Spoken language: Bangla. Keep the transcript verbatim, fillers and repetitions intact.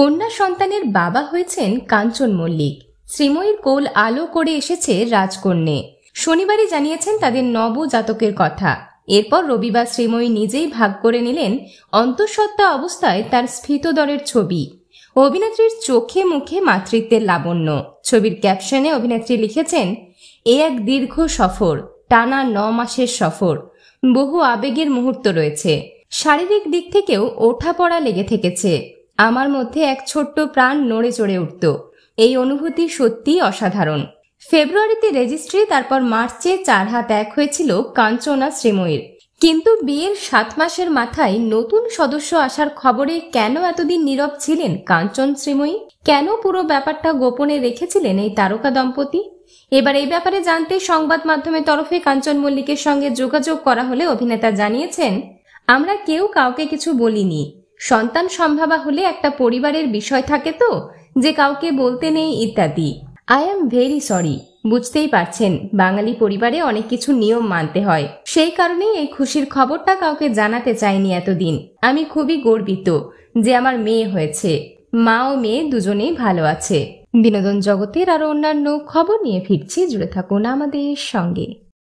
কন্যা সন্তানের বাবা হয়েছেন কাঞ্চন মল্লিক। শ্রীময়ীর কোল আলো করে এসেছে রাজকন্যা। শনিবারই জানিয়েছেন তাদের নবজাতকের কথা। এরপর রবিবার শ্রীময়ী নিজেই ভাগ করে নিলেন অন্তঃসত্ত্বা অবস্থায় তার স্ফীতদরের ছবি। অভিনেত্রীর চোখে মুখে মাতৃত্বের লাবণ্য। ছবির ক্যাপশনে অভিনেত্রী লিখেছেন, এ এক দীর্ঘ সফর, টানা ন মাসের সফর, বহু আবেগের মুহূর্ত রয়েছে, শারীরিক দিক থেকেও ওঠা পড়া লেগে থেকেছে, আমার মধ্যে এক ছোট্ট প্রাণ নড়ে চড়ে উঠত, এই অনুভূতি সত্যি অসাধারণ। ফেব্রুয়ারিতে রেজিস্ট্রি, তারপর মার্চে চার হাত এক হয়েছিল কাঞ্চনা শ্রীময়ীর। কিন্তু বিয়ের সাত মাসের মাথায় নতুন সদস্য আসার খবরে কেন এতদিন নীরব ছিলেন কাঞ্চন শ্রীময়ী? কেন পুরো ব্যাপারটা গোপনে রেখেছিলেন এই তারকা দম্পতি? এবার এই ব্যাপারে জানতে সংবাদ মাধ্যমের তরফে কাঞ্চন মল্লিকের সঙ্গে যোগাযোগ করা হলে অভিনেতা জানিয়েছেন, আমরা কেউ কাউকে কিছু বলিনি। সন্তান সম্ভাবা হলে একটা পরিবারের বিষয় থাকে তো, যে কাউকে বলতে নেই ইত্যাদি। I am very sorry. বুঝতেই পারছেন বাঙালি পরিবারে অনেক কিছু নিয়ম মানতে হয়, সেই কারণেই এই খুশির খবরটা কাউকে জানাতে চাইনি এতদিন। আমি খুবই গর্বিত যে আমার মেয়ে হয়েছে, মা ও মেয়ে দুজনেই ভালো আছে। বিনোদন জগতের আরো অন্যান্য খবর নিয়ে ফিরছি, জুড়ে থাকুন আমাদের সঙ্গে।